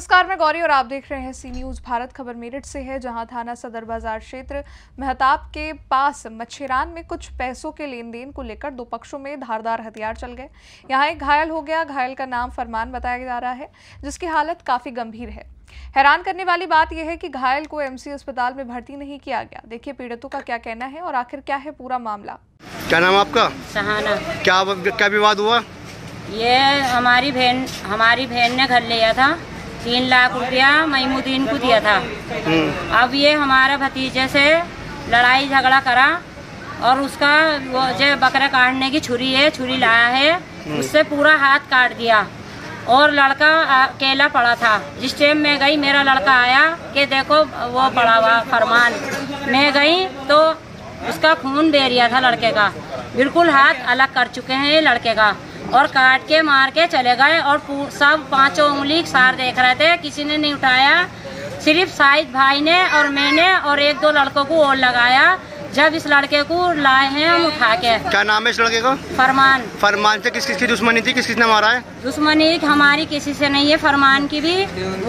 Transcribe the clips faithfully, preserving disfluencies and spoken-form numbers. नमस्कार, मैं गौरी और आप देख रहे हैं सी न्यूज़ भारत। खबर मेरठ से है, जहां थाना सदर बाजार क्षेत्र मेहताब के पास मच्छेरान में कुछ पैसों के लेन देन को लेकर दो पक्षों में धारदार हथियार चल गए। यहां एक घायल हो गया। घायल का नाम फरमान बताया जा रहा है, जिसकी हालत काफ़ी गंभीर है। हैरान करने वाली बात यह है कि घायल को एमसी अस्पताल में भर्ती नहीं किया गया। देखिए पीड़ितों का क्या कहना है और आखिर क्या है पूरा मामला। क्या नाम आपका? सहाना। क्या क्या विवाद हुआ? ये हमारी बहन हमारी बहन ने घर लिया था, तीन लाख रुपया महिमुद्दीन को दिया था। अब ये हमारा भतीजे से लड़ाई झगड़ा करा और उसका वो जो बकरा काटने की छुरी है, छुरी लाया है, उससे पूरा हाथ काट दिया और लड़का अकेला पड़ा था। जिस टाइम मैं गई, मेरा लड़का आया कि देखो वो पड़ा हुआ फरमान। मैं गई तो उसका खून बह रहा था, लड़के का बिल्कुल हाथ अलग कर चुके हैं ये लड़के का, और काट के मार के चले गए। और सब पांचों उंगली सार देख रहे थे, किसी ने नहीं उठाया। सिर्फ साहिद भाई ने और मैंने और एक दो लड़कों को और लगाया। जब इस लड़के को लाए हैं हम उठा के। क्या नाम है इस लड़के का? फरमान। फरमान से किस किस की दुश्मनी थी? किस किसने मारा है? दुश्मनी हमारी किसी से नहीं है, फरमान की भी।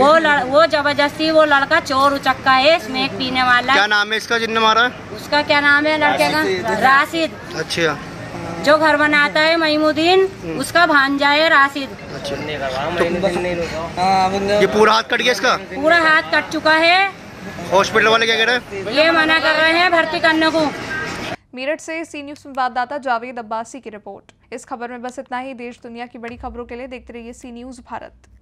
वो लड़, वो जबरदस्ती, वो लड़का चोर उचक्का है, स्मैक पीने वाला। क्या नाम है इसका जिसने मारा है? उसका क्या नाम है लड़के का? राशिद। अच्छा। जो घर बनाता है महिमुद्दीन, उसका भांजा है राशिद। अच्छा। ये पूरा हाथ कट गया इसका? पूरा हाथ कट चुका है। हॉस्पिटल वाले क्या कह रहे हैं? ये मना कर रहे हैं भर्ती करने को। मेरठ से सी न्यूज़ संवाददाता जावेद अब्बासी की रिपोर्ट। इस खबर में बस इतना ही। देश दुनिया की बड़ी खबरों के लिए देखते रहिए सी न्यूज़ भारत।